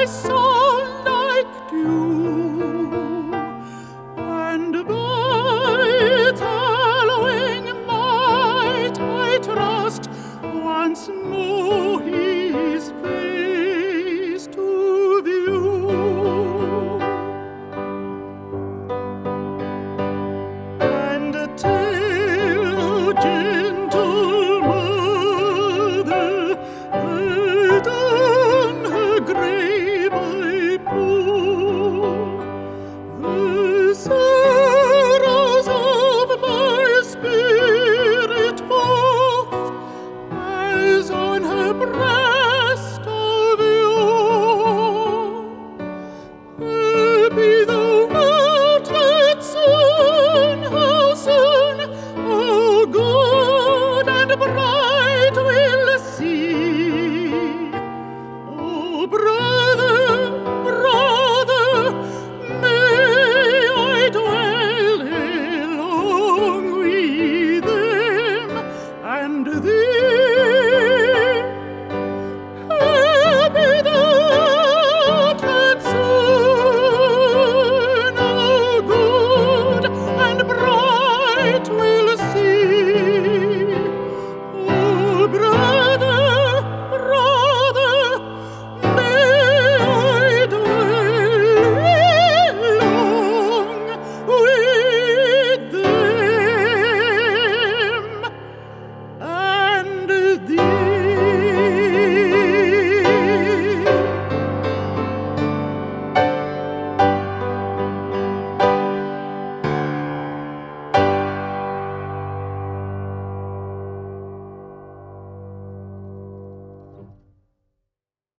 my soul.